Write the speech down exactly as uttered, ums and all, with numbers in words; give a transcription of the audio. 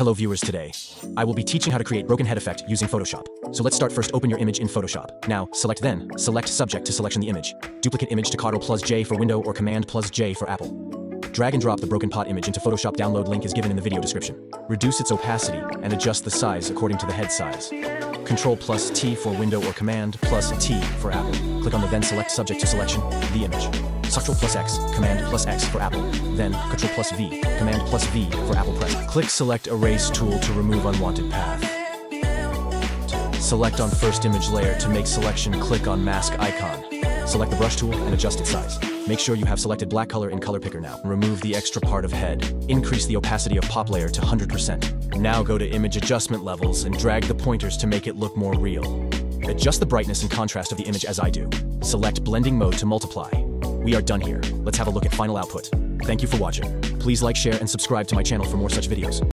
Hello viewers, today I will be teaching how to create broken head effect using Photoshop. So let's start. First, open your image in Photoshop. Now, select then, select subject to selection the image. Duplicate image to Ctrl plus J for window or Command plus J for Apple. Drag and drop the broken pot image into Photoshop. Download link is given in the video description. Reduce its opacity and adjust the size according to the head size. Control plus T for window or Command plus T for Apple. Click on the then select subject to selection the image. Control plus X, Command plus X for Apple, then Control plus V, Command plus V for Apple press. Click Select Erase tool to remove unwanted path. Select on first image layer to make selection, click on mask icon. Select the brush tool and adjust its size. Make sure you have selected black color in color picker now. Remove the extra part of head. Increase the opacity of pop layer to one hundred percent. Now go to image adjustment levels and drag the pointers to make it look more real. Adjust the brightness and contrast of the image as I do. Select blending mode to multiply. We are done here. Let's have a look at final output. Thank you for watching. Please like, share, and subscribe to my channel for more such videos.